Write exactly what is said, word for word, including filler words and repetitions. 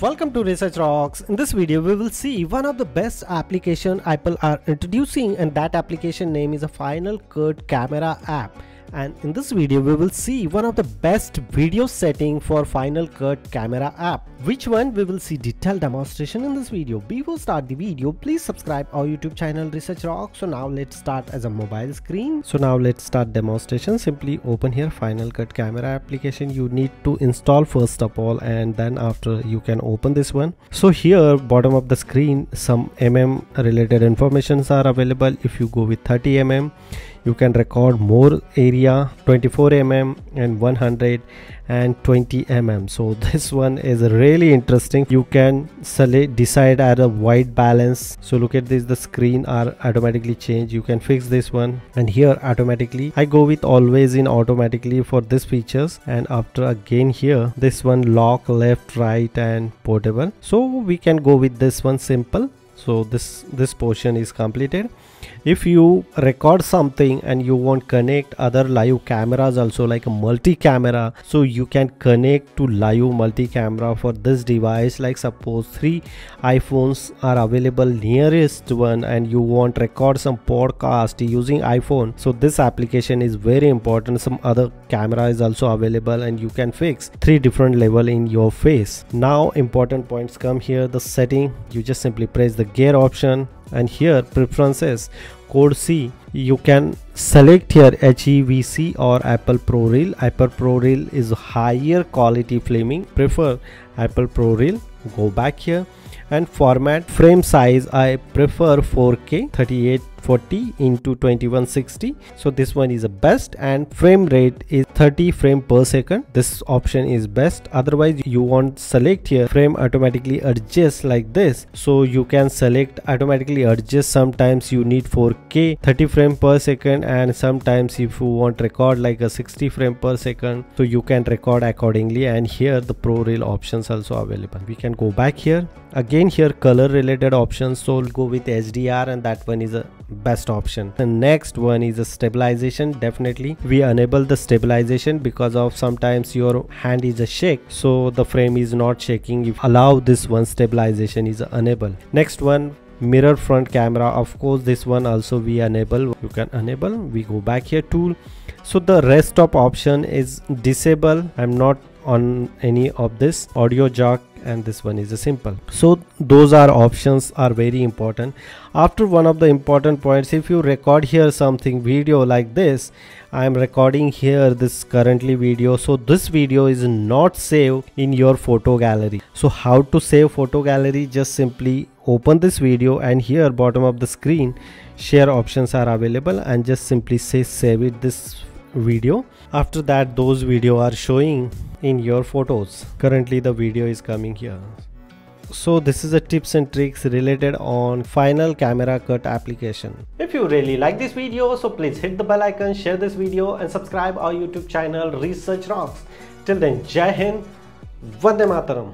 Welcome to Research Rocks. In this video we will see one of the best application Apple are introducing, and that application name is a Final Cut Camera App. And in this video we will see one of the best video setting for Final Cut Camera App. Which one we will see detailed demonstration in this video. Before start the video, please subscribe our YouTube channel Research Rocks. So now let's start as a mobile screen. So now let's start demonstration. Simply open here Final Cut Camera application. You need to install first of all, and then after you can open this one. So here bottom of the screen some mm related informations are available. If you go with thirty millimeters you can record more area, twenty-four millimeters and one hundred twenty millimeters. So this one is really interesting. You can select decide at a white balance. So look at this, the screen are automatically changed. You can fix this one, and here automatically I go with always in automatically for this features. And after again here this one lock left, right and portable. So we can go with this one simple. So this this portion is completed. If you record something and you want connect other live cameras also, like a multi camera, so you can connect to live multi camera for this device. Like suppose three iPhones are available nearest one and you want record some podcast using iPhone, so this application is very important. Some other camera is also available and you can fix three different level in your face. Now important points come here. The setting, you just simply press the gear option, and here preferences code C, you can select here H E V C or Apple Pro Reel. Apple Pro Reel is higher quality framing, prefer Apple Pro Reel. Go back here and format frame size, I prefer four K thirty-eight forty into twenty-one sixty. So this one is the best, and frame rate is thirty frame per second. This option is best. Otherwise you want select here frame automatically adjust like this, so you can select automatically adjust. Sometimes you need four K thirty frame per second, and sometimes if you want record like a sixty frame per second, so you can record accordingly. And here the Pro Reel options also available. We can go back here again, here color related options, so we'll go with H D R, and that one is a best option. The next one is a stabilization. Definitely we enable the stabilization because of sometimes your hand is a shake, so the frame is not shaking. If allow this one, stabilization is enabled. Next one, mirror front camera, of course this one also we enable. You can enable. We go back here tool. So the rest of option is disable. I'm not on any of this audio jack, and this one is a simple. So those are options are very important. After one of the important points, if you record here something video like this, I am recording here this currently video, so this video is not saved in your photo gallery. So how to save photo gallery? Just simply open this video, and here bottom of the screen share options are available, and just simply say save it this video. After that those video are showing in your photos. Currently the video is coming here. So this is a tips and tricks related on Final Camera Cut application. If you really like this video, so please hit the bell icon, share this video and subscribe our YouTube channel Research Rocks. Till then, Jai Hind, Vande Mataram.